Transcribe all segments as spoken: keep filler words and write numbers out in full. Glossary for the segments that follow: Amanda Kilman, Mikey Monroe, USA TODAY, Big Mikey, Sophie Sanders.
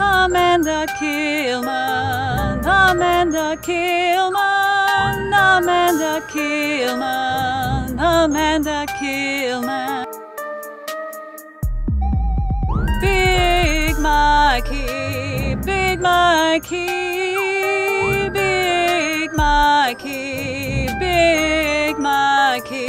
Amanda Kilman, Amanda Kilman, Amanda Kilman, Amanda Kilman. Big Mikey, Big Mikey, Big Mikey, Big Mikey.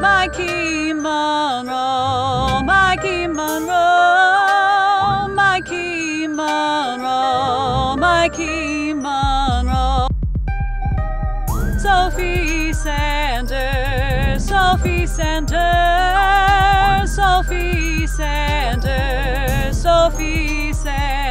Mikey Monroe, Mikey Monroe, Mikey Monroe, Mikey Monroe. Sophie Sanders, Sophie Sanders, Sophie Sanders, Sophie Sanders.